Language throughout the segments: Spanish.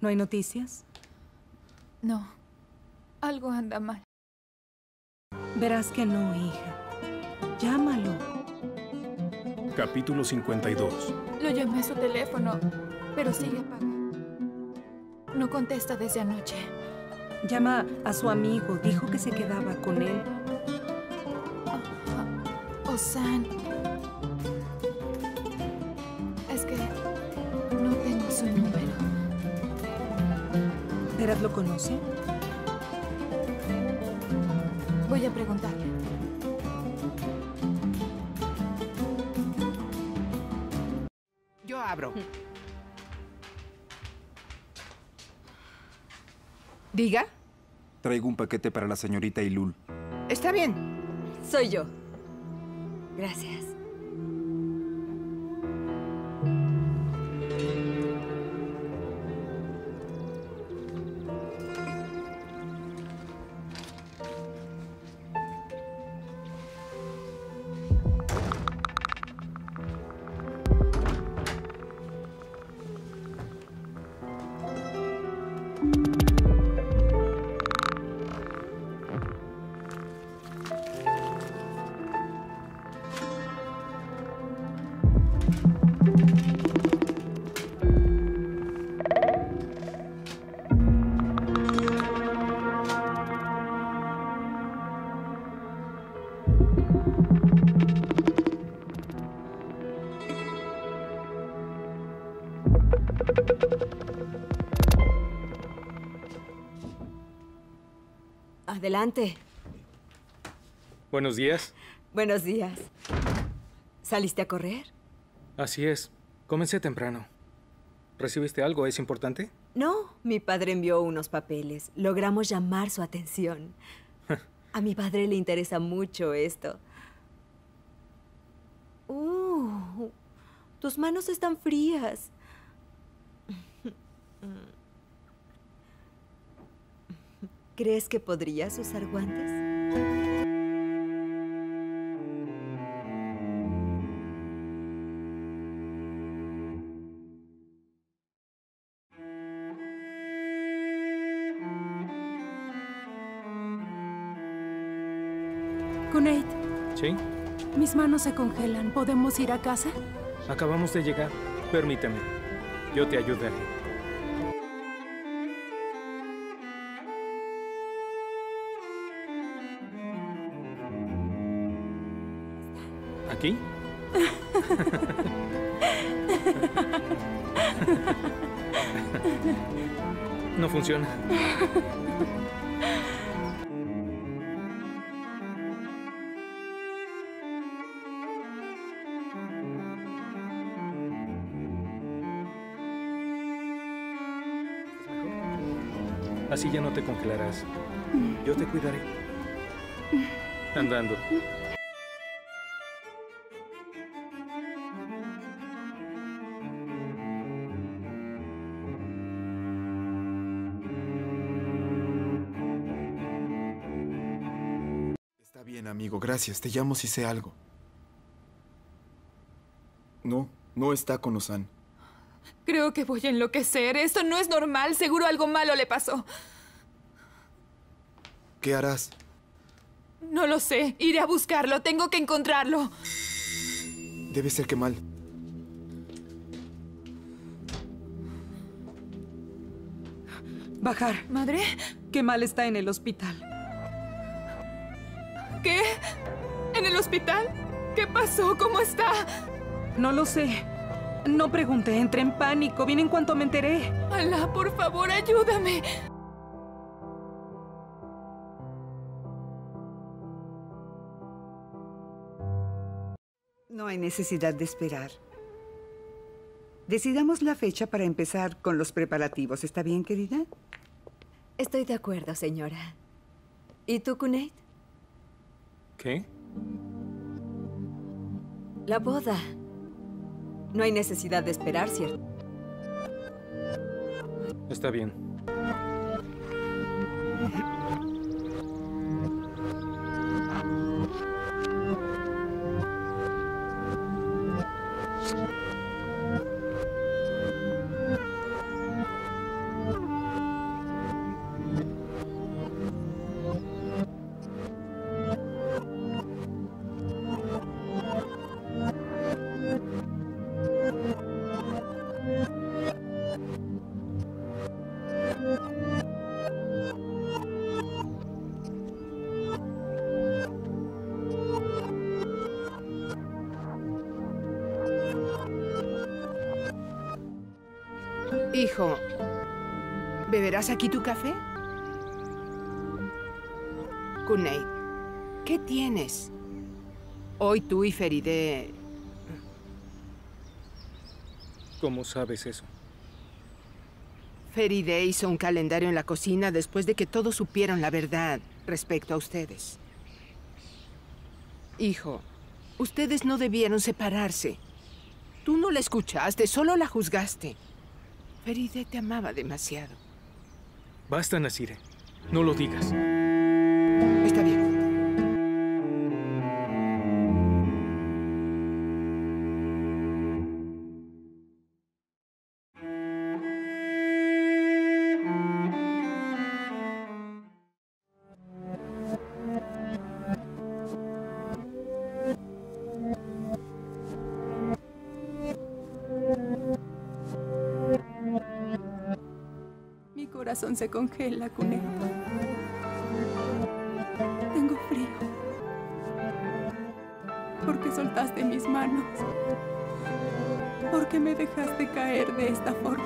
¿No hay noticias? No. Algo anda mal. Verás que no, hija. Llámalo. Capítulo 52. Lo llamé a su teléfono, pero sigue apagado. No contesta desde anoche. Llama a su amigo. Dijo que se quedaba con él. Ozan. Es que no tengo su número. ¿Ferad lo conoce? Voy a preguntarle. Yo abro. ¿Diga? Traigo un paquete para la señorita Eylul. Está bien. Soy yo. Gracias. Adelante. Buenos días. Buenos días. ¿Saliste a correr? Así es. Comencé temprano. ¿Recibiste algo? ¿Es importante? No. Mi padre envió unos papeles. Logramos llamar su atención. A mi padre le interesa mucho esto. Tus manos están frías. ¿Crees que podrías usar guantes? Cuneyt. ¿Sí? Mis manos se congelan. ¿Podemos ir a casa? Acabamos de llegar. Permíteme. Yo te ayudaré. ¿Aquí? No funciona. Así ya no te congelarás. Yo te cuidaré. Andando. Gracias, te llamo si sé algo. No está con Ozan. Creo que voy a enloquecer. Esto no es normal. Seguro algo malo le pasó. ¿Qué harás? No lo sé. Iré a buscarlo. Tengo que encontrarlo. Debe ser Kemal. Bahar. ¿Madre? Kemal está en el hospital. ¿Qué? ¿En el hospital? ¿Qué pasó? ¿Cómo está? No lo sé. No pregunté. Entré en pánico. Vine en cuanto me enteré. Alá, por favor, ayúdame. No hay necesidad de esperar. Decidamos la fecha para empezar con los preparativos. ¿Está bien, querida? Estoy de acuerdo, señora. ¿Y tú, Cuneyt? ¿Qué? La boda. No hay necesidad de esperar, ¿cierto? Está bien. Hijo, ¿beberás aquí tu café? Cuneyt, ¿qué tienes? Hoy tú y Feride... ¿Cómo sabes eso? Feride hizo un calendario en la cocina después de que todos supieron la verdad respecto a ustedes. Hijo, ustedes no debieron separarse. Tú no la escuchaste, solo la juzgaste. Feride te amaba demasiado. Basta, Nazire. No lo digas. Está bien. Se congela, Cuneyt. Tengo frío. ¿Por qué soltaste mis manos? ¿Por qué me dejaste caer de esta forma?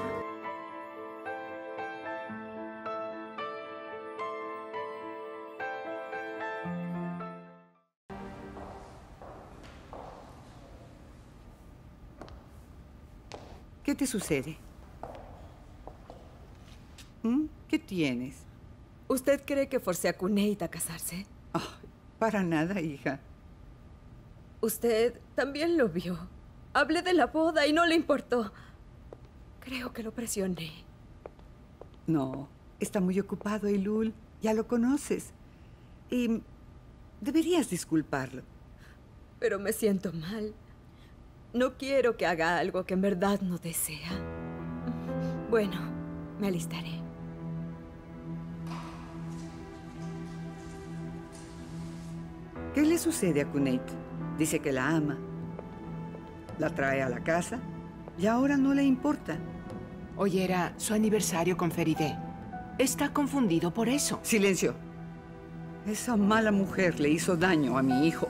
¿Qué te sucede? ¿Qué tienes? ¿Usted cree que forcé a Cuneyt a casarse? Oh, para nada, hija. Usted también lo vio. Hablé de la boda y no le importó. Creo que lo presioné. No, está muy ocupado, Eylul. Ya lo conoces. Y deberías disculparlo. Pero me siento mal. No quiero que haga algo que en verdad no desea. Bueno, me alistaré. ¿Qué le sucede a Cuneyt? Dice que la ama. La trae a la casa y ahora no le importa. Hoy era su aniversario con Feride. Está confundido por eso. ¡Silencio! Esa mala mujer le hizo daño a mi hijo.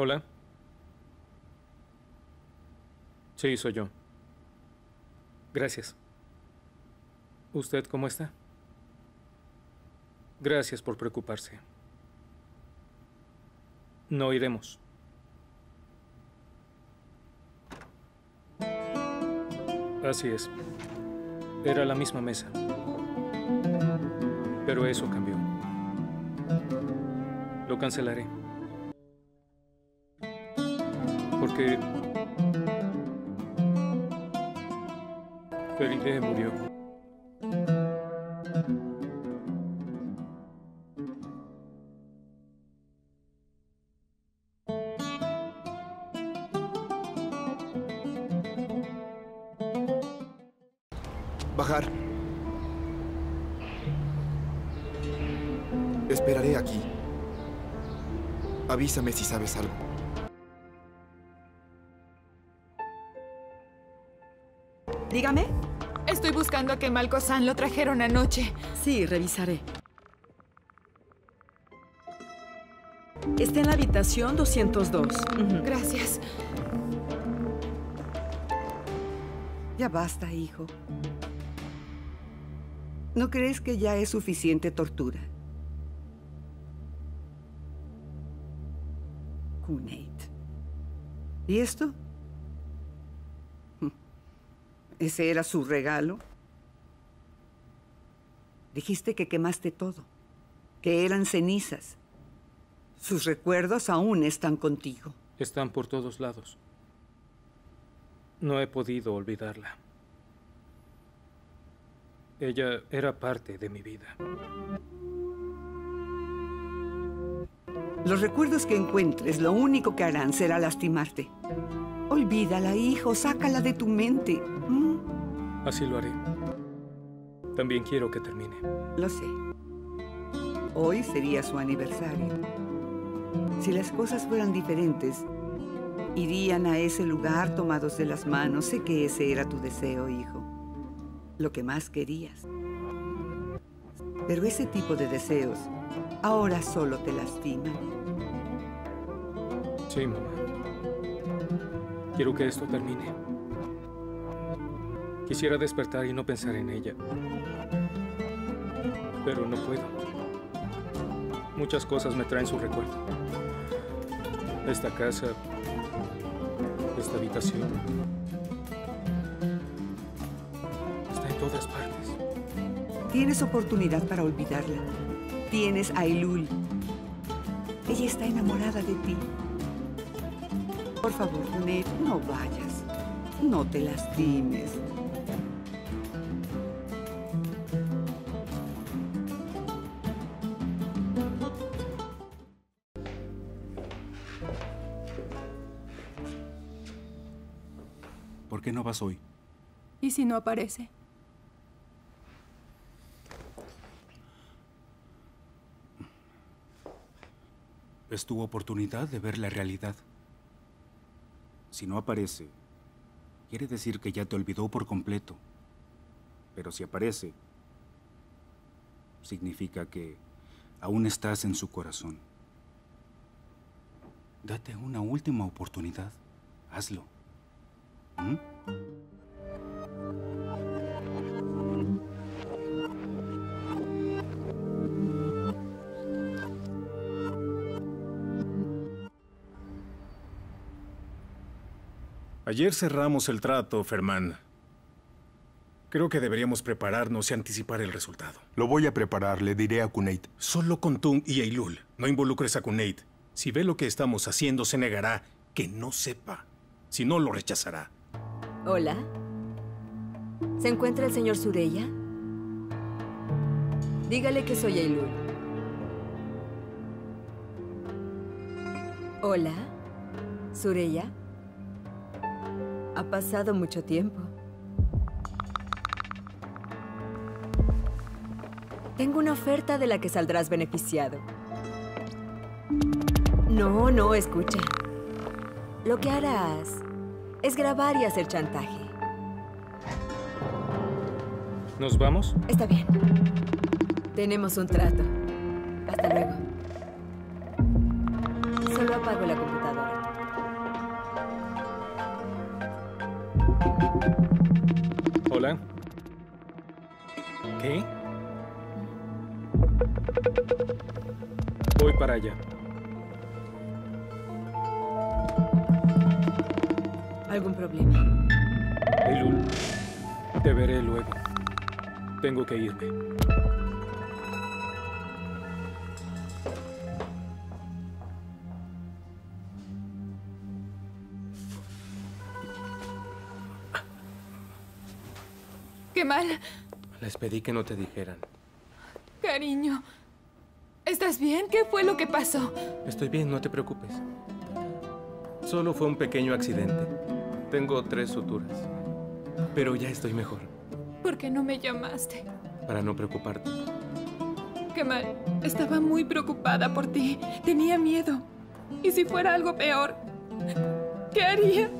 ¿Hola? Sí, soy yo. Gracias. ¿Usted cómo está? Gracias por preocuparse. No iremos. Así es. Era la misma mesa. Pero eso cambió. Lo cancelaré. Porque Feride murió. Bahar. Esperaré aquí. Avísame si sabes algo. Dígame. Estoy buscando a Kemal. Lo trajeron anoche. Sí, revisaré. Está en la habitación 202. Gracias. Ya basta, hijo. ¿No crees que ya es suficiente tortura? Cuneyt. ¿Y esto? ¿Ese era su regalo? Dijiste que quemaste todo, que eran cenizas. Sus recuerdos aún están contigo. Están por todos lados. No he podido olvidarla. Ella era parte de mi vida. Los recuerdos que encuentres, lo único que harán será lastimarte. Olvídala, hijo. Sácala de tu mente. Así lo haré. También quiero que termine. Lo sé. Hoy sería su aniversario. Si las cosas fueran diferentes, irían a ese lugar tomados de las manos. Sé que ese era tu deseo, hijo. Lo que más querías. Pero ese tipo de deseos ahora solo te lastiman. Sí, mamá. Quiero que esto termine. Quisiera despertar y no pensar en ella. Pero no puedo. Muchas cosas me traen su recuerdo. Esta casa, esta habitación, está en todas partes. Tienes oportunidad para olvidarla. Tienes a Eylul. Ella está enamorada de ti. Por favor, Cuneyt, no vayas. No te lastimes. ¿Por qué no vas hoy? ¿Y si no aparece? Es tu oportunidad de ver la realidad. Si no aparece, quiere decir que ya te olvidó por completo. Pero si aparece, significa que aún estás en su corazón. Date una última oportunidad. Hazlo. ¿Mm? Ayer cerramos el trato, Ferman. Creo que deberíamos prepararnos y anticipar el resultado. Lo voy a preparar, le diré a Cuneyt. Solo con Tunc y Eylul. No involucres a Cuneyt. Si ve lo que estamos haciendo, se negará que no sepa. Si no, lo rechazará. Hola. ¿Se encuentra el señor Süreyya? Dígale que soy Eylul. Hola, Süreyya. Ha pasado mucho tiempo. Tengo una oferta de la que saldrás beneficiado. No, escucha. Lo que harás es grabar y hacer chantaje. ¿Nos vamos? Está bien. Tenemos un trato. Hasta luego. Solo apago la computadora. Hola. ¿Qué? Voy para allá. ¿Algún problema? Eylul, te veré luego. Tengo que irme. Kemal. Les pedí que no te dijeran. Cariño, ¿estás bien? ¿Qué fue lo que pasó? Estoy bien, no te preocupes. Solo fue un pequeño accidente. Tengo 3 suturas, pero ya estoy mejor. ¿Por qué no me llamaste? Para no preocuparte. Kemal, estaba muy preocupada por ti. Tenía miedo. ¿Y si fuera algo peor? ¿Qué haría?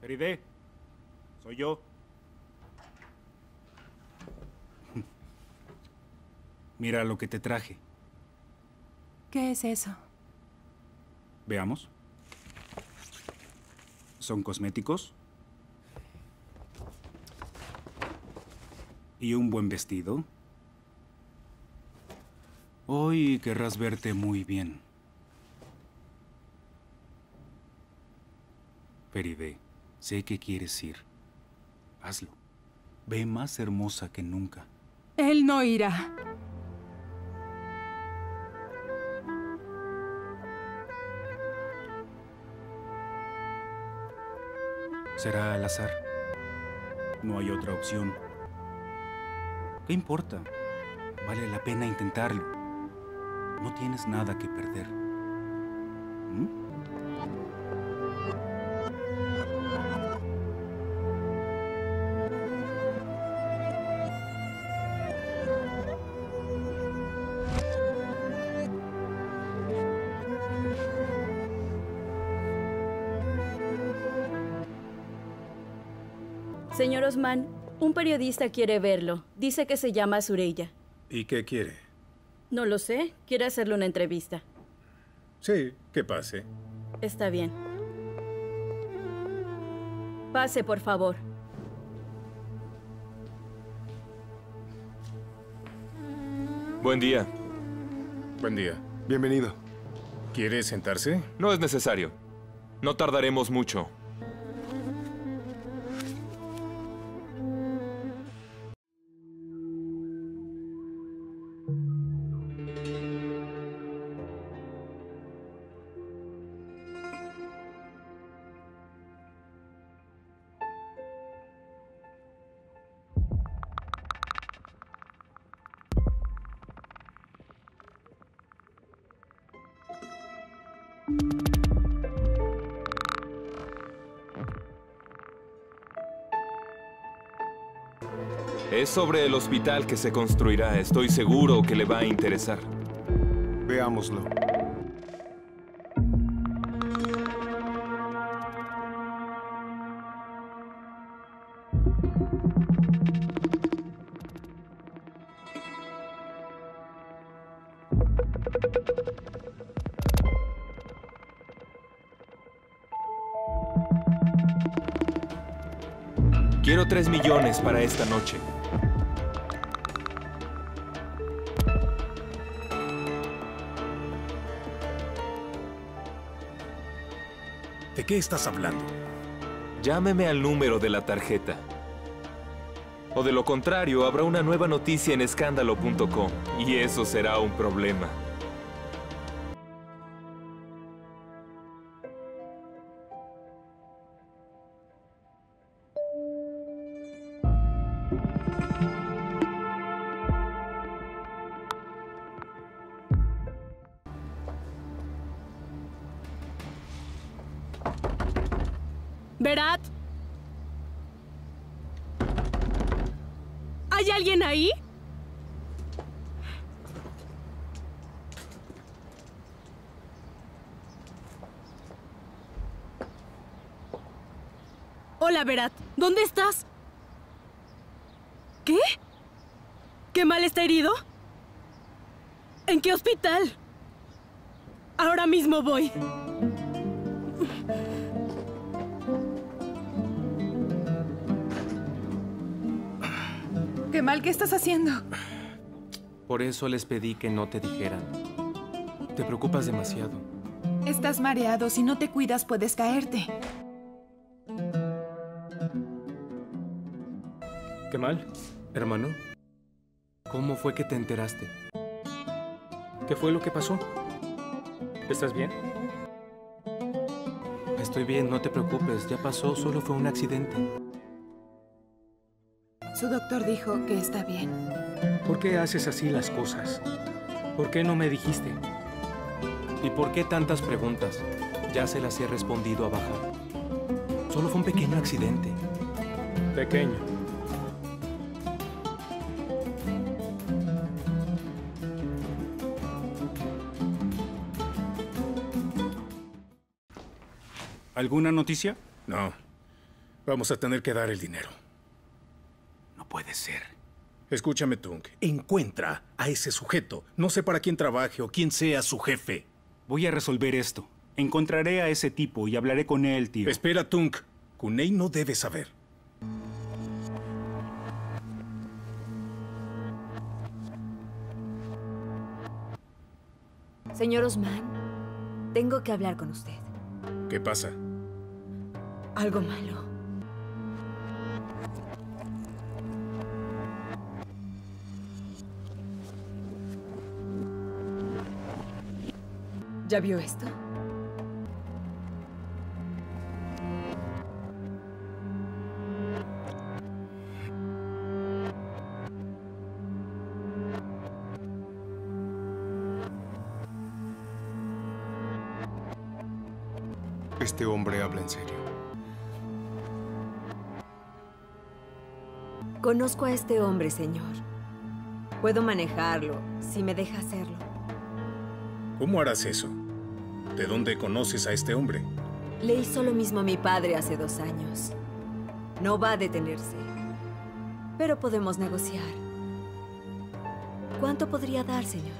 Feride, soy yo. Mira lo que te traje. ¿Qué es eso? Veamos. Son cosméticos. Y un buen vestido. Hoy querrás verte muy bien. Feride. Sé que quieres ir. Hazlo. Ve más hermosa que nunca. Él no irá. Será al azar. No hay otra opción. ¿Qué importa? Vale la pena intentarlo. No tienes nada que perder. Señor Osman, un periodista quiere verlo. Dice que se llama Süreyya. ¿Y qué quiere? No lo sé. Quiere hacerle una entrevista. Sí, que pase. Está bien. Pase, por favor. Buen día. Buen día. Bienvenido. ¿Quiere sentarse? No es necesario. No tardaremos mucho. Es sobre el hospital que se construirá. Estoy seguro que le va a interesar. Veámoslo. Quiero 3 millones para esta noche. ¿De qué estás hablando? Llámeme al número de la tarjeta. O de lo contrario, habrá una nueva noticia en escándalo.com y eso será un problema. ¿Verdad? ¿Hay alguien ahí? Hola, Berat. ¿Dónde estás? ¿Qué? ¿Kemal está herido? ¿En qué hospital? Ahora mismo voy. Kemal, ¿qué estás haciendo? Por eso les pedí que no te dijeran. Te preocupas demasiado. Estás mareado. Si no te cuidas, puedes caerte. Kemal, hermano, ¿cómo fue que te enteraste? ¿Qué fue lo que pasó? ¿Estás bien? Estoy bien, no te preocupes. Ya pasó, solo fue un accidente. Su doctor dijo que está bien. ¿Por qué haces así las cosas? ¿Por qué no me dijiste? ¿Y por qué tantas preguntas? Ya se las he respondido a Bahar. Solo fue un pequeño accidente. Pequeño. ¿Alguna noticia? No. Vamos a tener que dar el dinero. Puede ser. Escúchame, Tunc. Encuentra a ese sujeto. No sé para quién trabaje o quién sea su jefe. Voy a resolver esto. Encontraré a ese tipo y hablaré con él, tío. Espera, Tunc. Cuneyt no debe saber. Señor Osman, tengo que hablar con usted. ¿Qué pasa? Algo malo. ¿Ya vio esto? Este hombre habla en serio. Conozco a este hombre, señor. Puedo manejarlo, si me deja hacerlo. ¿Cómo harás eso? ¿De dónde conoces a este hombre? Le hizo lo mismo a mi padre hace 2 años. No va a detenerse. Pero podemos negociar. ¿Cuánto podría dar, señor?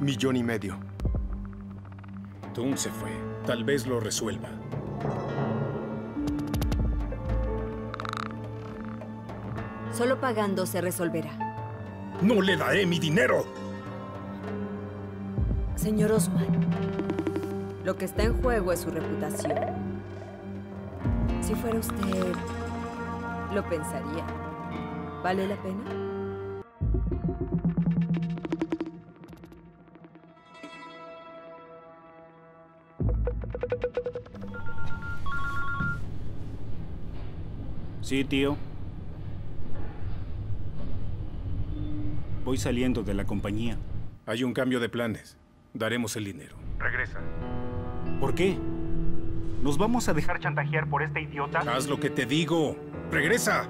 1,5 millones. Tunc se fue. Tal vez lo resuelva. Solo pagando se resolverá. ¡No le daré mi dinero! Señor Osman, lo que está en juego es su reputación. Si fuera usted, lo pensaría. ¿Vale la pena? Sí, tío. Voy saliendo de la compañía. Hay un cambio de planes. Daremos el dinero. Regresa. ¿Por qué? ¿Nos vamos a dejar chantajear por este idiota? ¡Haz lo que te digo! ¡Regresa!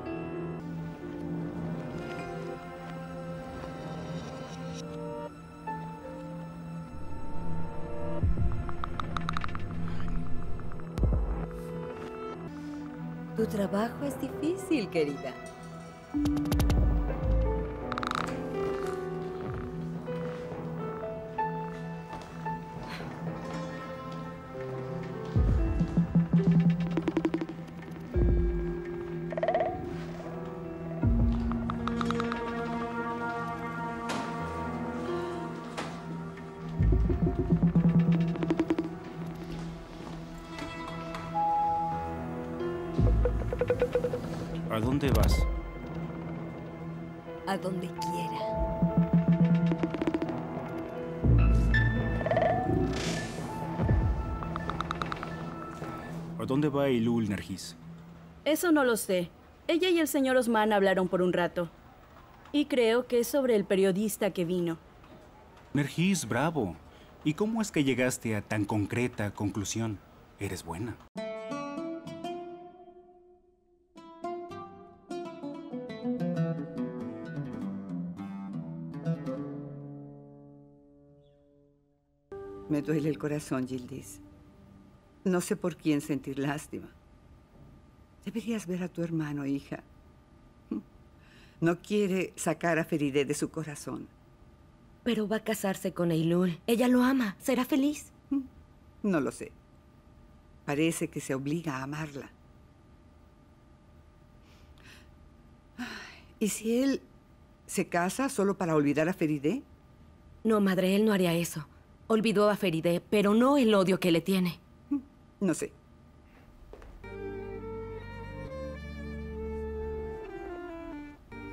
Tu trabajo es difícil, querida. ¿A dónde vas? A donde quiera. ¿A dónde va Eylul, Nergis? Eso no lo sé. Ella y el señor Osman hablaron por un rato. Y creo que es sobre el periodista que vino. Nergis, bravo. ¿Y cómo es que llegaste a tan concreta conclusión? Eres buena. Me duele el corazón, Gildis. No sé por quién sentir lástima. Deberías ver a tu hermano, hija. No quiere sacar a Feride de su corazón. Pero va a casarse con Eylul. Ella lo ama. ¿Será feliz? No lo sé. Parece que se obliga a amarla. ¿Y si él se casa solo para olvidar a Feride? No, madre, él no haría eso. Olvidó a Feride, pero no el odio que le tiene. No sé.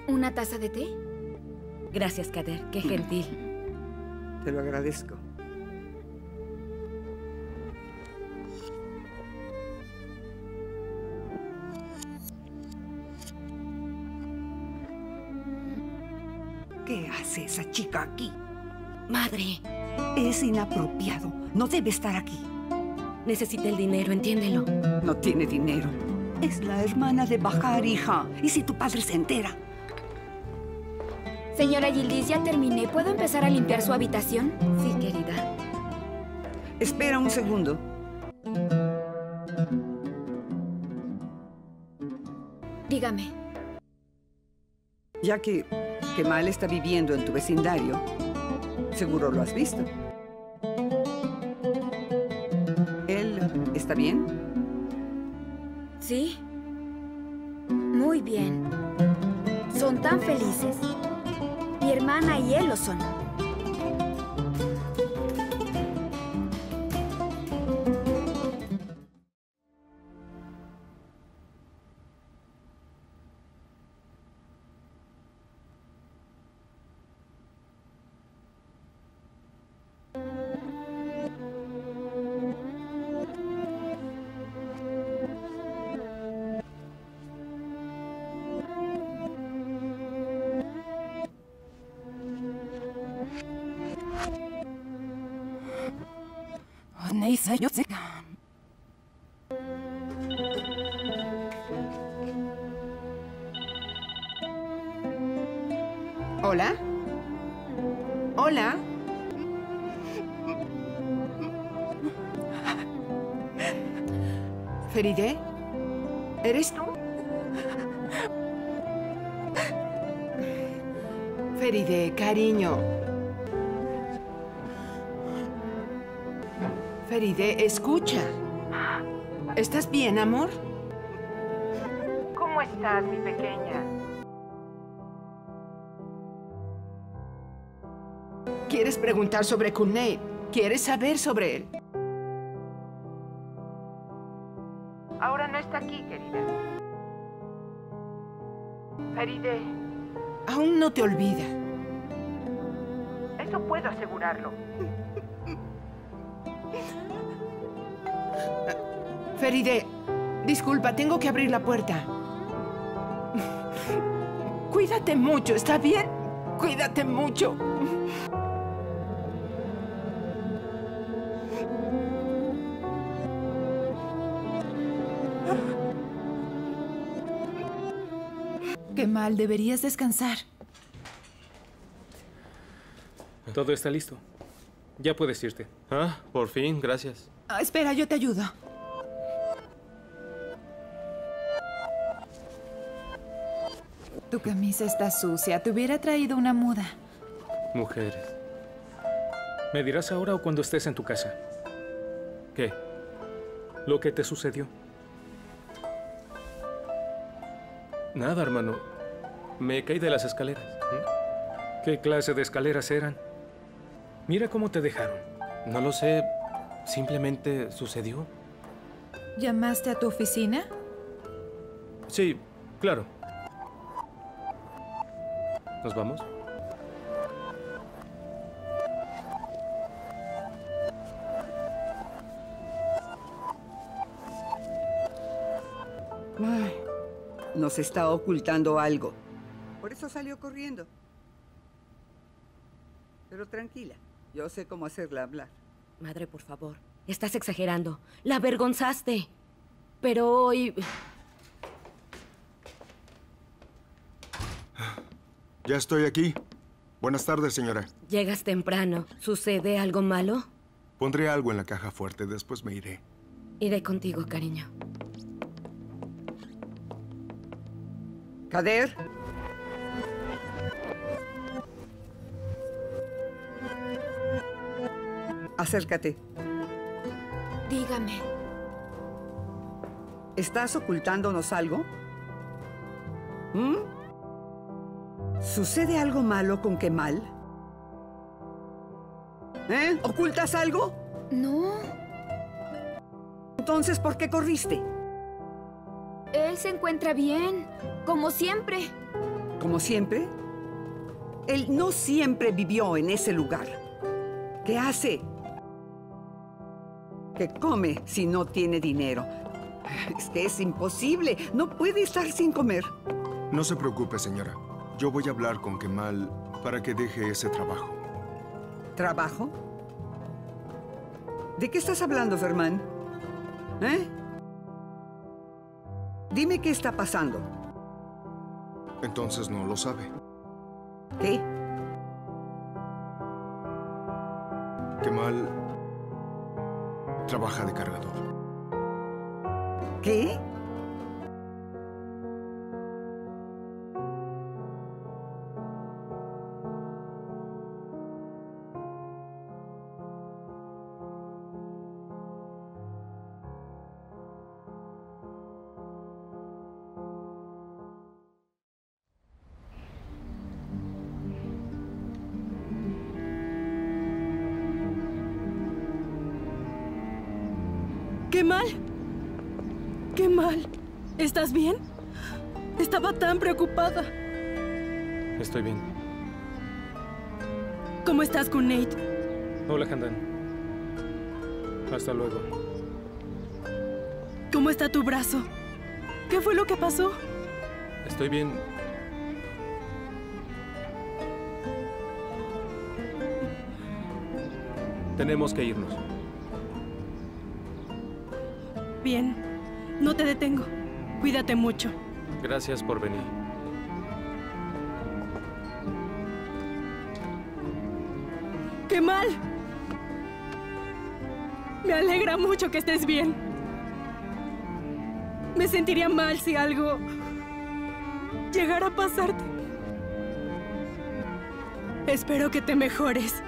¿Una taza de té? Gracias, Kader. Qué gentil. Te lo agradezco. ¿Qué hace esa chica aquí? Madre... Es inapropiado. No debe estar aquí. Necesita el dinero, entiéndelo. No tiene dinero. Es la hermana de Bahar, hija. ¿Y si tu padre se entera? Señora Yildiz, ya terminé. ¿Puedo empezar a limpiar su habitación? Sí, querida. Espera un segundo. Dígame. Ya que Kemal está viviendo en tu vecindario... Seguro lo has visto. ¿Él está bien? Sí. Muy bien. Son tan felices. Mi hermana y él lo son. Neyse, yo sé. Hola. Hola. Feride, ¿eres tú? Feride, cariño. Feride, escucha. ¿Estás bien, amor? ¿Cómo estás, mi pequeña? ¿Quieres preguntar sobre Cuneyt? ¿Quieres saber sobre él? Ahora no está aquí, querida. Feride. Aún no te olvida. Eso puedo asegurarlo. Feride, disculpa, tengo que abrir la puerta. Cuídate mucho, ¿está bien? Cuídate mucho. Kemal, deberías descansar. Todo está listo. Ya puedes irte. Ah, por fin, gracias. Ah, espera, yo te ayudo. Tu camisa está sucia. Te hubiera traído una muda. Mujeres. ¿Me dirás ahora o cuando estés en tu casa? ¿Qué? Lo que te sucedió. Nada, hermano. Me caí de las escaleras. ¿Qué clase de escaleras eran? Mira cómo te dejaron. No lo sé. Simplemente sucedió. ¿Llamaste a tu oficina? Sí, claro. ¿Nos vamos? Ay, nos está ocultando algo. Por eso salió corriendo. Pero tranquila, yo sé cómo hacerla hablar. Madre, por favor, estás exagerando. La avergonzaste. Pero hoy... Ya estoy aquí. Buenas tardes, señora. Llegas temprano. ¿Sucede algo malo? Pondré algo en la caja fuerte. Después me iré. Iré contigo, cariño. Kader. Acércate. Dígame. ¿Estás ocultándonos algo? ¿Sucede algo malo con Kemal? ¿Ocultas algo? No. Entonces, ¿por qué corriste? Él se encuentra bien, como siempre. ¿Como siempre? Él no siempre vivió en ese lugar. ¿Qué hace? ¿Qué come si no tiene dinero? Es que es imposible. No puede estar sin comer. No se preocupe, señora. Yo voy a hablar con Kemal para que deje ese trabajo. ¿Trabajo? ¿De qué estás hablando, Ferman? Dime qué está pasando. Entonces no lo sabe. ¿Qué? Kemal trabaja de cargador. ¿Qué? Kemal, ¿estás bien? Estaba tan preocupada. Estoy bien. ¿Cómo estás, Cuneyt? Hola, Candan. Hasta luego. ¿Cómo está tu brazo? ¿Qué fue lo que pasó? Estoy bien. Tenemos que irnos. bien. No te detengo. Cuídate mucho. Gracias por venir. ¡Kemal! Me alegra mucho que estés bien. Me sentiría mal si algo llegara a pasarte. Espero que te mejores.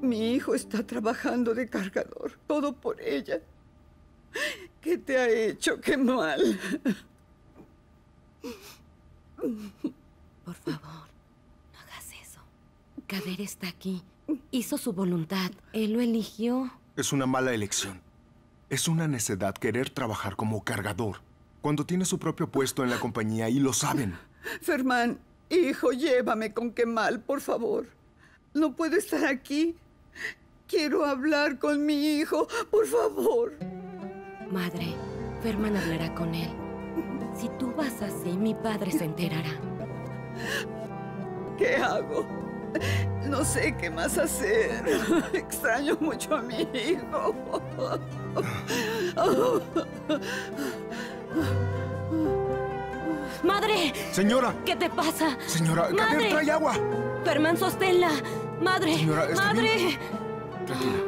Mi hijo está trabajando de cargador, todo por ella. ¿Qué te ha hecho? ¡Qué mal! Por favor, no hagas eso. Kader está aquí. Hizo su voluntad. Él lo eligió. Es una mala elección. Es una necedad querer trabajar como cargador cuando tiene su propio puesto en la compañía y lo saben. Ferman, hijo, llévame con Kemal, por favor. No puedo estar aquí. Quiero hablar con mi hijo, por favor. Madre, Ferman hablará con él. Si tú vas así, mi padre se enterará. ¿Qué hago? No sé qué más hacer. Extraño mucho a mi hijo. ¡Madre! ¡Señora! ¿Qué te pasa? Señora, Kader, trae agua. Ferman, sosténla. Madre, señora, madre. Bien. Tranquila.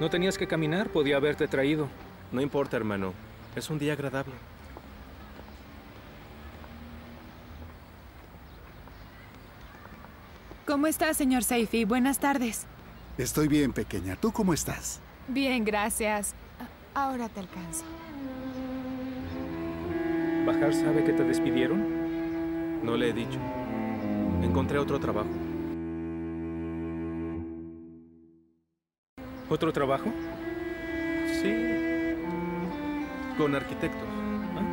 No tenías que caminar, podía haberte traído. No importa, hermano. Es un día agradable. ¿Cómo estás, señor Seyfi? Buenas tardes. Estoy bien, pequeña. ¿Tú cómo estás? Bien, gracias. Ahora te alcanzo. ¿Bahar sabe que te despidieron? No le he dicho. Encontré otro trabajo. ¿Otro trabajo? Sí. Con arquitectos. ¿Ah?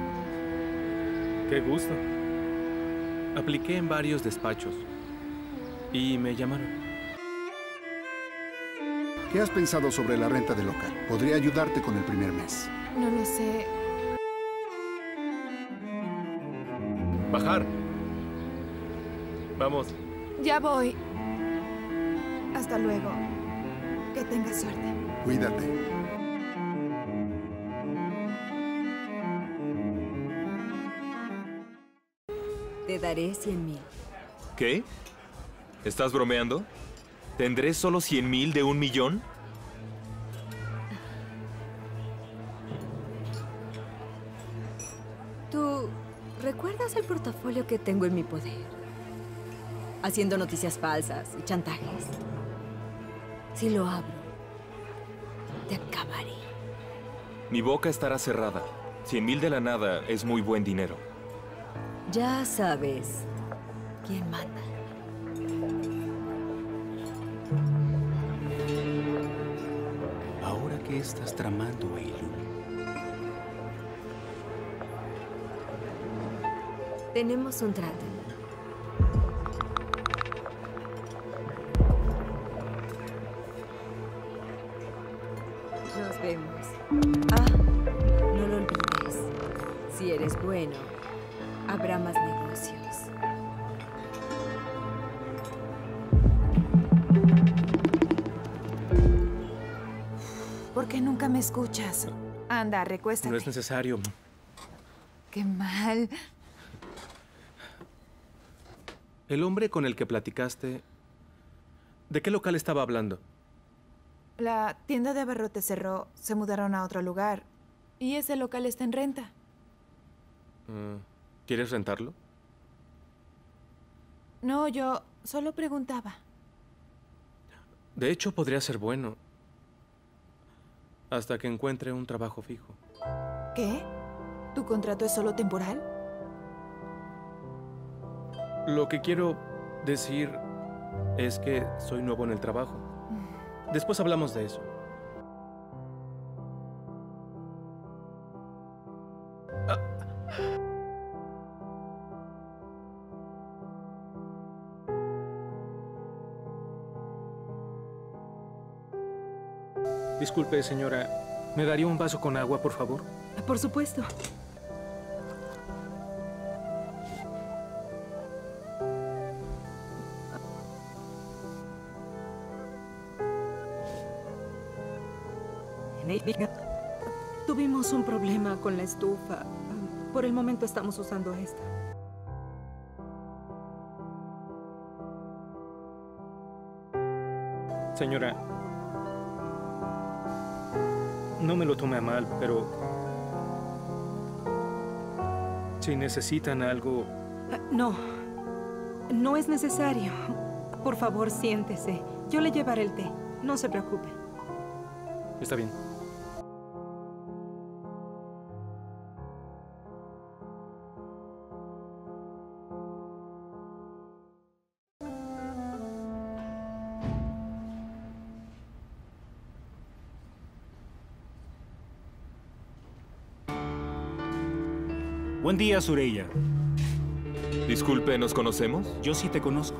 Qué gusto. Apliqué en varios despachos y me llamaron. ¿Qué has pensado sobre la renta del local? Podría ayudarte con el primer mes. No lo sé. Bahar. Vamos. Ya voy. Hasta luego. Que tengas suerte. Cuídate. Te daré 100,000. ¿Qué? ¿Estás bromeando? ¿Tendré solo 100,000 de 1,000,000? ¿Tú recuerdas el portafolio que tengo en mi poder? Haciendo noticias falsas y chantajes. Si lo abro, te acabaré. Mi boca estará cerrada. 100,000 de la nada es muy buen dinero. Ya sabes quién manda. Ahora, ¿qué estás tramando, Eylul? Tenemos un trato. Ah, no lo olvides. Si eres bueno, habrá más negocios. ¿Por qué nunca me escuchas? Anda, recuéstate. No es necesario. Qué mal. El hombre con el que platicaste, ¿de qué local estaba hablando? La tienda de abarrotes cerró, se mudaron a otro lugar y ese local está en renta. ¿Quieres rentarlo? No, yo solo preguntaba. De hecho, podría ser bueno. Hasta que encuentre un trabajo fijo. ¿Qué? ¿Tu contrato es solo temporal? Lo que quiero decir es que soy nuevo en el trabajo. Después hablamos de eso. Disculpe, señora. ¿Me daría un vaso con agua, por favor? Por supuesto. Tuvimos un problema con la estufa. Por el momento estamos usando esta. Señora, no me lo tome a mal, pero si necesitan algo... No, no es necesario. Por favor, siéntese. Yo le llevaré el té. No se preocupe. Está bien. Buen día, Süreyya. Disculpe, ¿nos conocemos? Yo sí te conozco.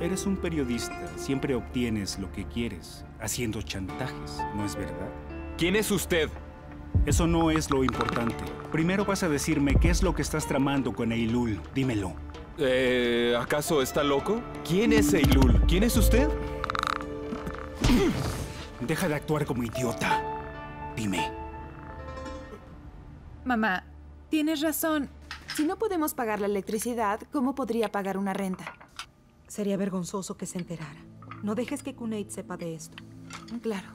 Eres un periodista. Siempre obtienes lo que quieres, haciendo chantajes, ¿no es verdad? ¿Quién es usted? Eso no es lo importante. Primero vas a decirme qué es lo que estás tramando con Eylul. Dímelo. ¿Acaso está loco? ¿Quién es Eylul? ¿Quién es usted? Deja de actuar como idiota. Dime. Mamá. Tienes razón. Si no podemos pagar la electricidad, ¿cómo podría pagar una renta? Sería vergonzoso que se enterara. No dejes que Cuneyt sepa de esto. Claro.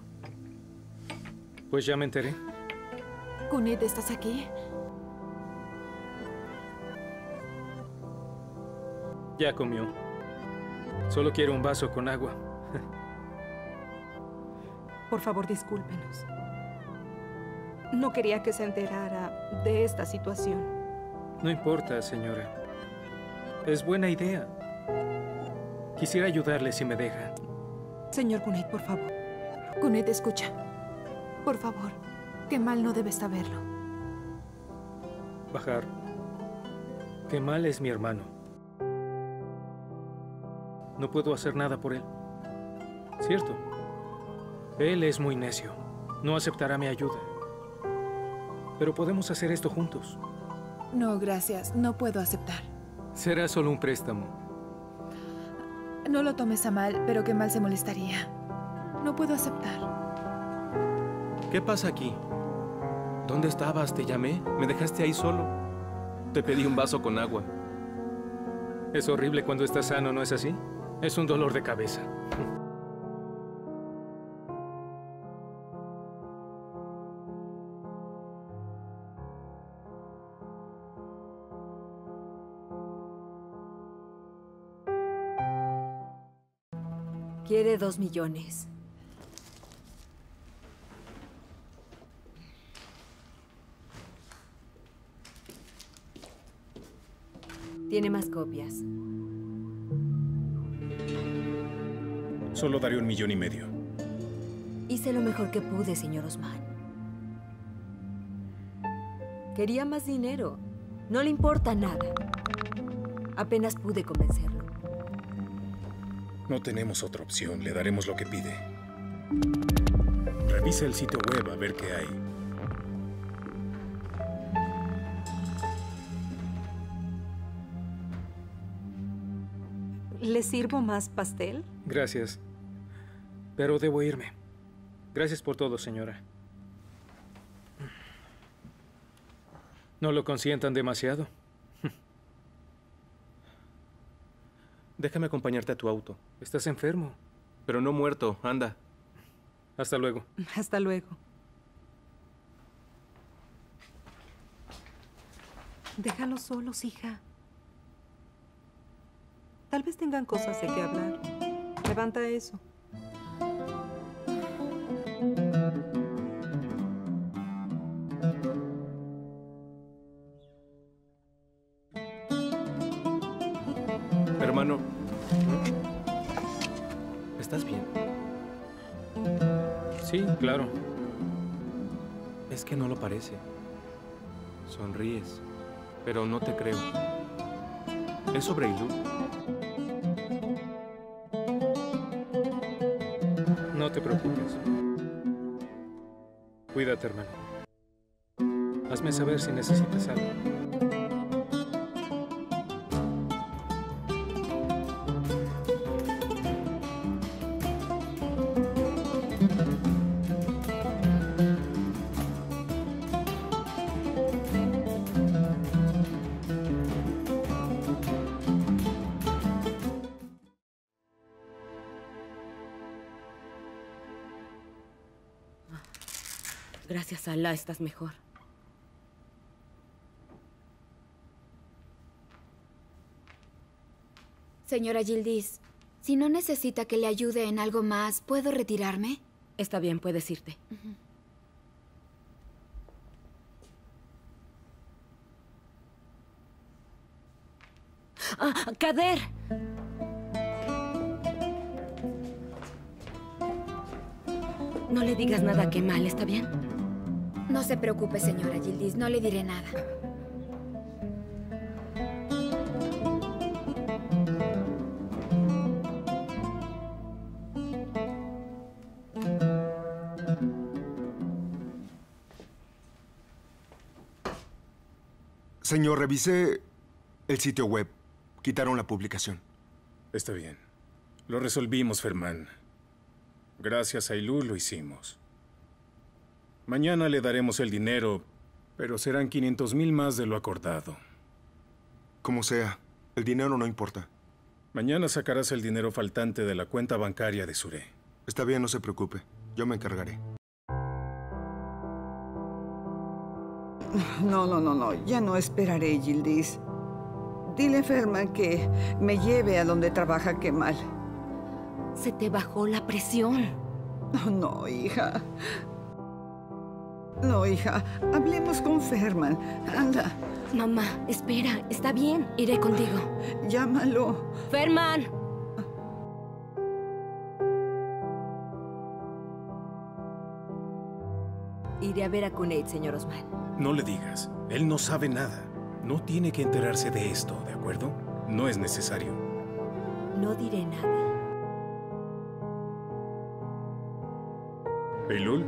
Pues ya me enteré. Cuneyt, ¿estás aquí? Ya comió. Solo quiero un vaso con agua. Por favor, discúlpenos. No quería que se enterara de esta situación. No importa, señora. Es buena idea. Quisiera ayudarle si me deja. Señor Cuneyt, por favor. Cuneyt, escucha. Por favor, Kemal no debe saberlo. Bahar, Kemal es mi hermano. No puedo hacer nada por él. ¿Cierto? Él es muy necio. No aceptará mi ayuda. Pero podemos hacer esto juntos. No, gracias. No puedo aceptar. Será solo un préstamo. No lo tomes a mal, pero Kemal se molestaría. No puedo aceptar. ¿Qué pasa aquí? ¿Dónde estabas? Te llamé. Me dejaste ahí solo. Te pedí un vaso con agua. Es horrible cuando estás sano, ¿no es así? Es un dolor de cabeza. Quiere 2 millones. Tiene más copias. Solo daré 1,5 millones. Hice lo mejor que pude, señor Osman. Quería más dinero. No le importa nada. Apenas pude convencerlo. No tenemos otra opción. Le daremos lo que pide. Revisa el sitio web a ver qué hay. ¿Le sirvo más pastel? Gracias. Pero debo irme. Gracias por todo, señora. No lo consientan demasiado. Déjame acompañarte a tu auto. Estás enfermo. Pero no muerto. Anda. Hasta luego. Hasta luego. Déjalos solos, hija. Tal vez tengan cosas de qué hablar. Levanta eso. Hermano, ¿estás bien? Sí, claro. Es que no lo parece. Sonríes, pero no te creo. ¿Es sobre Eylul? No te preocupes. Cuídate, hermano. Hazme saber si necesitas algo. Gracias a Allah estás mejor. Señora Yildiz, si no necesita que le ayude en algo más, ¿puedo retirarme? Está bien, puedes irte. ¡Ah, Kader! No le digas nada a Kemal, ¿está bien? No se preocupe, señora Yildiz, no le diré nada. Señor, revisé el sitio web. Quitaron la publicación. Está bien. Lo resolvimos, Ferman. Gracias a Eylul lo hicimos. Mañana le daremos el dinero, pero serán 500,000 más de lo acordado. Como sea, el dinero no importa. Mañana sacarás el dinero faltante de la cuenta bancaria de Sure. Está bien, no se preocupe. Yo me encargaré. No. Ya no esperaré, Gildis. Dile a Ferman que me lleve a donde trabaja Kemal. Se te bajó la presión. No, hija. No, hija. Hablemos con Ferman. Anda. Mamá, espera. Está bien. Iré contigo. Llámalo. ¡Ferman! Iré a ver a Cuneyt, señor Osman. No le digas. Él no sabe nada. No tiene que enterarse de esto, ¿de acuerdo? No es necesario. No diré nada. ¿Eylul?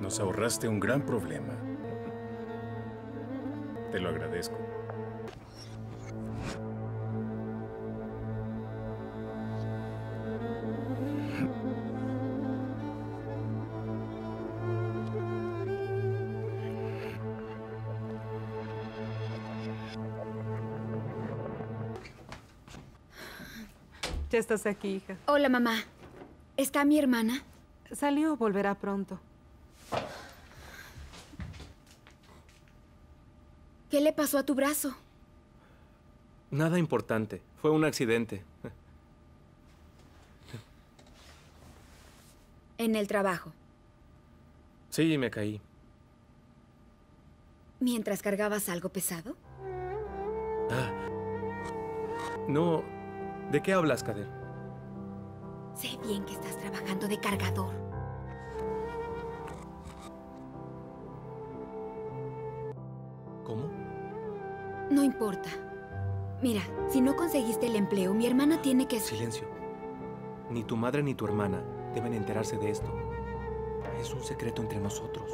Nos ahorraste un gran problema. Te lo agradezco. Ya estás aquí, hija. Hola, mamá. ¿Está mi hermana? Salió, volverá pronto. ¿Qué le pasó a tu brazo? Nada importante. Fue un accidente. ¿En el trabajo? Sí, me caí. ¿Mientras cargabas algo pesado? Ah. No. ¿De qué hablas, Kader? Sé bien que estás trabajando de cargador. ¿Cómo? No importa. Mira, si no conseguiste el empleo, mi hermana tiene que... Silencio. Ni tu madre ni tu hermana deben enterarse de esto. Es un secreto entre nosotros.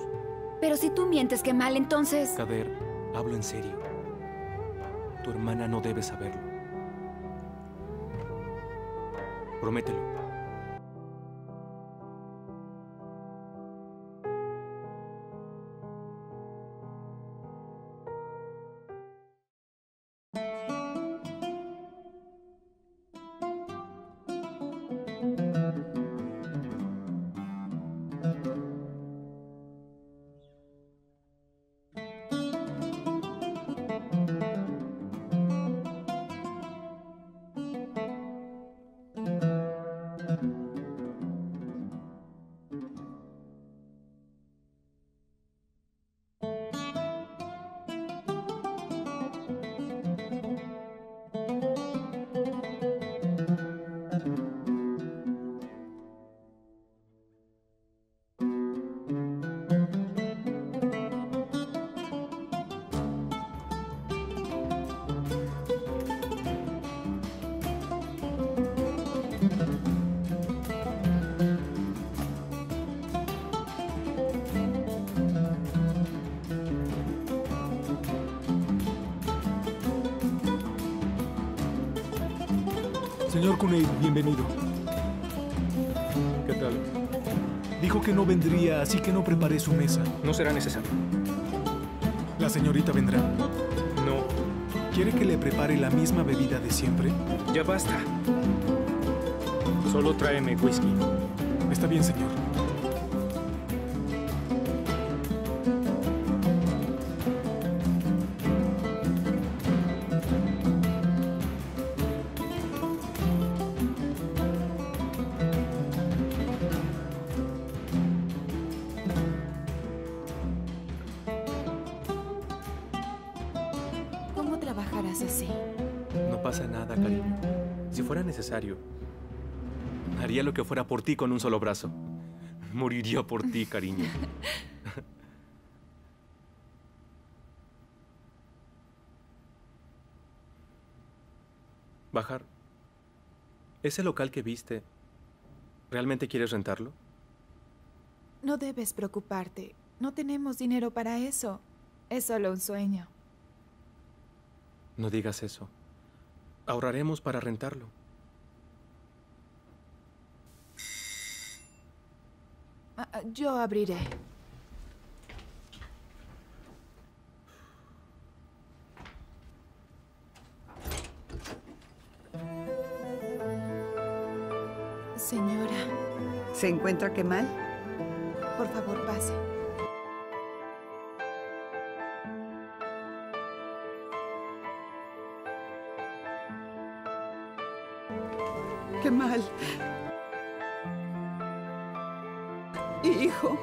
Pero si tú mientes, Kemal, entonces... Kader, hablo en serio. Tu hermana no debe saberlo. Promételo. Señor Cuneyt, bienvenido. ¿Qué tal? Dijo que no vendría, así que no preparé su mesa. No será necesario. La señorita vendrá. No. ¿Quiere que le prepare la misma bebida de siempre? Ya basta. Solo tráeme whisky. Está bien, señor. ¿Cómo trabajarás así? No pasa nada, cariño. Si fuera necesario, haría lo que fuera por ti con un solo brazo. Moriría por ti, cariño. Bahar, ¿ese local que viste, realmente quieres rentarlo? No debes preocuparte. No tenemos dinero para eso. Es solo un sueño. No digas eso. Ahorraremos para rentarlo. Yo abriré. Señora. ¿Se encuentra Kemal? Por favor, pase. Kemal. Hijo,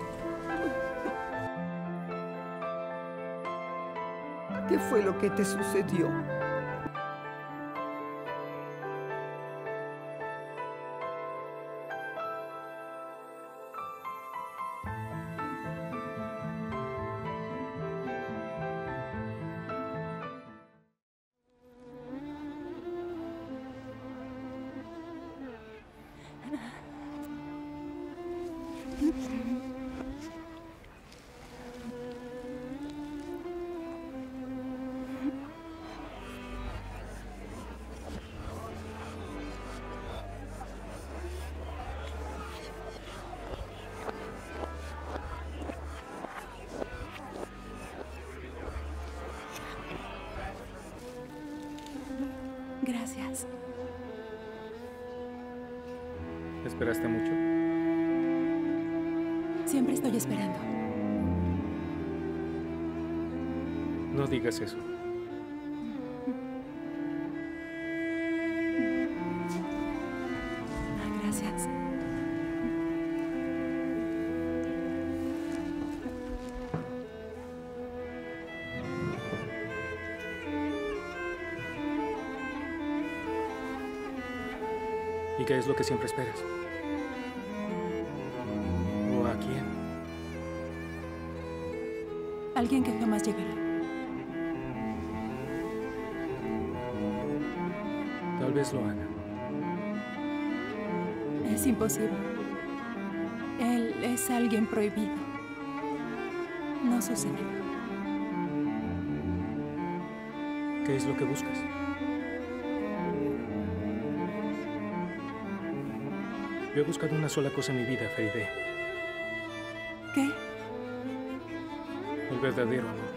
¿qué fue lo que te sucedió? Gracias. ¿Esperaste mucho? Siempre estoy esperando. No digas eso. Gracias. ¿Y qué es lo que siempre esperas? ¿O a quién? Alguien que jamás llegará. Tal vez lo haga. Es imposible. Él es alguien prohibido. No sucederá. ¿Qué es lo que buscas? Yo he buscado una sola cosa en mi vida, Feride. ¿Qué? El verdadero amor.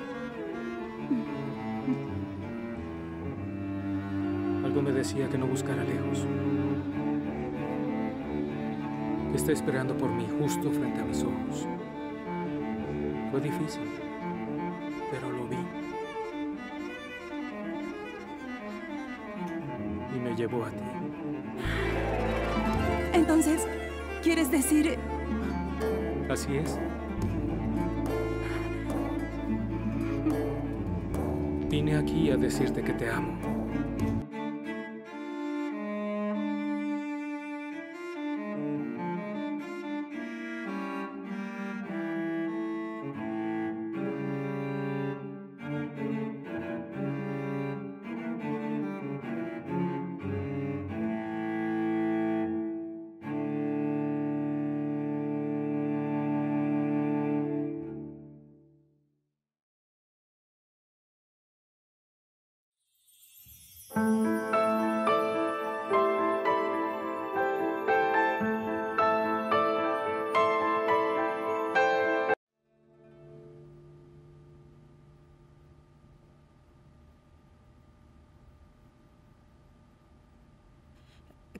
Algo me decía que no buscara lejos. Está esperando por mí justo frente a mis ojos. Fue difícil, pero lo vi. Y me llevó a ti. Entonces, ¿quieres decir...? Así es. Vine aquí a decirte que te amo.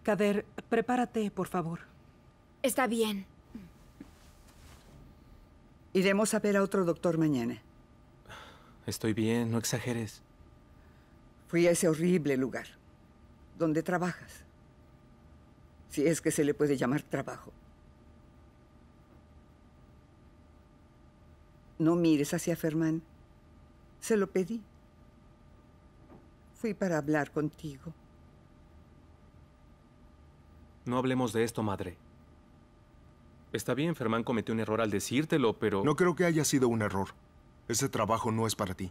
Kader, prepárate, por favor. Está bien. Iremos a ver a otro doctor mañana. Estoy bien, no exageres. Fui a ese horrible lugar, donde trabajas. Si es que se le puede llamar trabajo. No mires hacia Ferman. Se lo pedí. Fui para hablar contigo. No hablemos de esto, madre. Está bien, Ferman cometió un error al decírtelo, pero... No creo que haya sido un error. Ese trabajo no es para ti.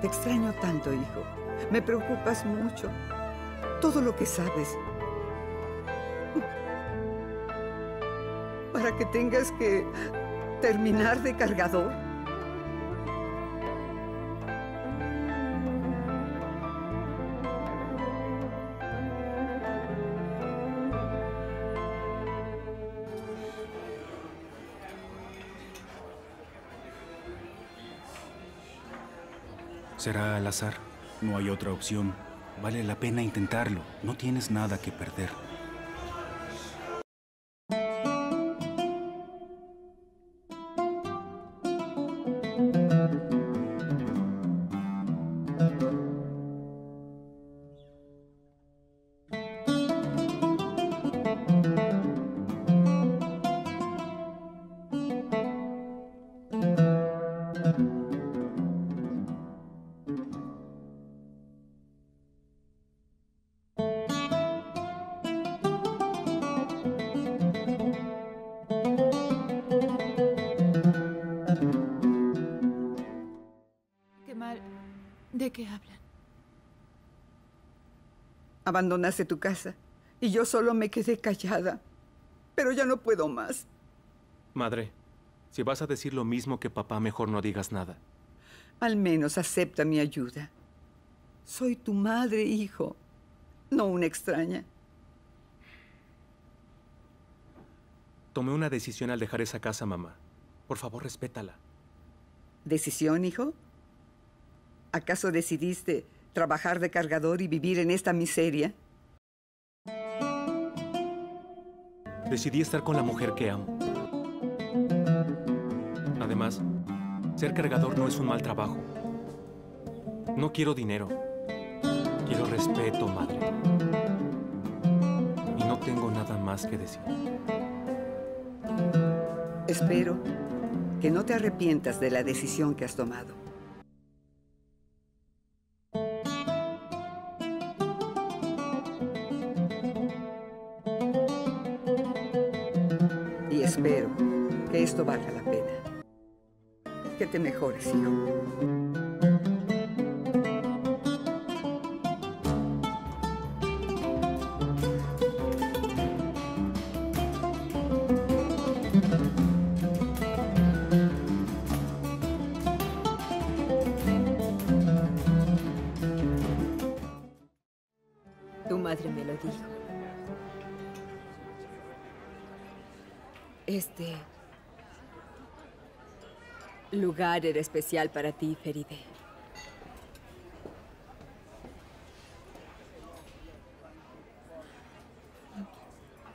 Te extraño tanto, hijo. Me preocupas mucho. Todo lo que sabes. Para que tengas que terminar de cargador. Será al azar. No hay otra opción. Vale la pena intentarlo. No tienes nada que perder. ¿De qué hablan? Abandonaste tu casa y yo solo me quedé callada, pero ya no puedo más. Madre, si vas a decir lo mismo que papá, mejor no digas nada. Al menos acepta mi ayuda. Soy tu madre, hijo, no una extraña. Tomé una decisión al dejar esa casa, mamá. Por favor, respétala. ¿Decisión, hijo? ¿Acaso decidiste trabajar de cargador y vivir en esta miseria? Decidí estar con la mujer que amo. Además, ser cargador no es un mal trabajo. No quiero dinero. Quiero respeto, madre. Y no tengo nada más que decir. Espero que no te arrepientas de la decisión que has tomado. Espero que esto valga la pena. Que te mejores, hijo. Tu madre me lo dijo. Este lugar era especial para ti, Feride.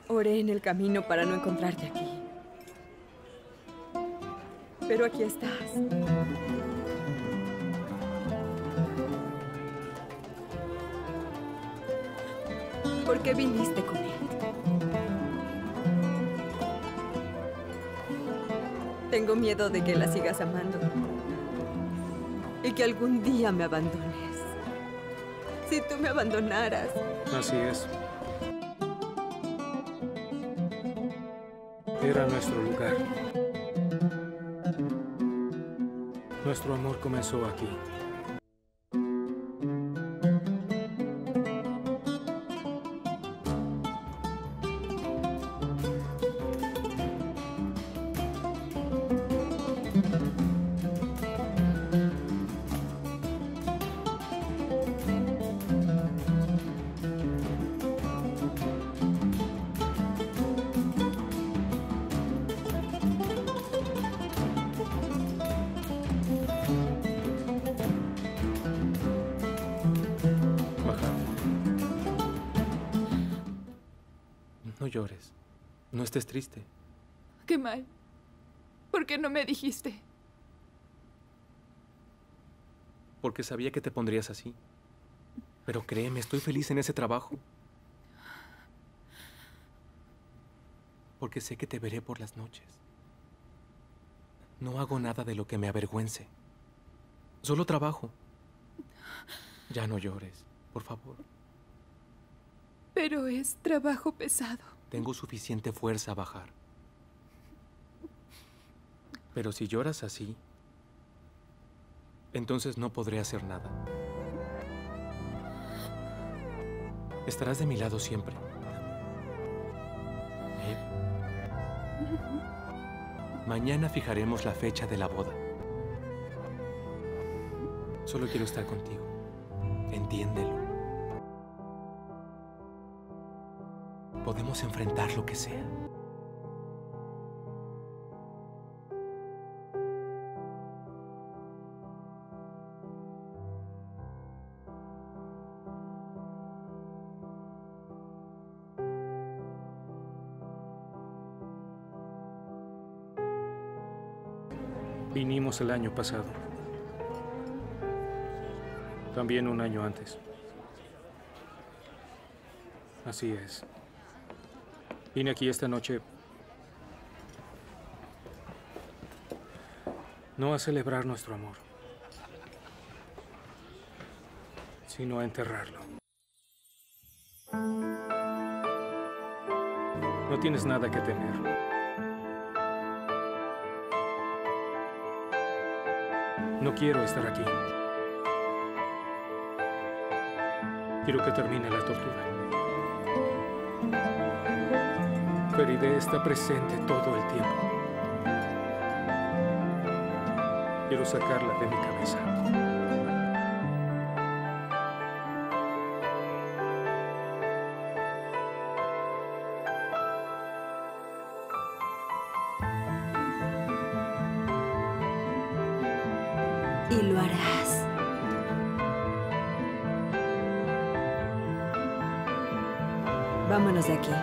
Oré en el camino para no encontrarte aquí. Pero aquí estás. ¿Por qué viniste con él? Tengo miedo de que la sigas amando y que algún día me abandones. Si tú me abandonaras. Así es. Era nuestro lugar. Nuestro amor comenzó aquí. llores. No estés triste. Qué mal. ¿Por qué no me dijiste? Porque sabía que te pondrías así. Pero créeme, estoy feliz en ese trabajo. Porque sé que te veré por las noches. No hago nada de lo que me avergüence. Solo trabajo. Ya no llores, por favor. Pero es trabajo pesado. Tengo suficiente fuerza a bajar. Pero si lloras así, entonces no podré hacer nada. Estarás de mi lado siempre. Mañana fijaremos la fecha de la boda. Solo quiero estar contigo. Entiéndelo. Podemos enfrentar lo que sea. Vinimos el año pasado. También un año antes. Así es. Vine aquí esta noche no a celebrar nuestro amor, sino a enterrarlo. No tienes nada que temer. No quiero estar aquí. Quiero que termine la tortura. Feride está presente todo el tiempo. Quiero sacarla de mi cabeza. Y lo harás. Vámonos de aquí.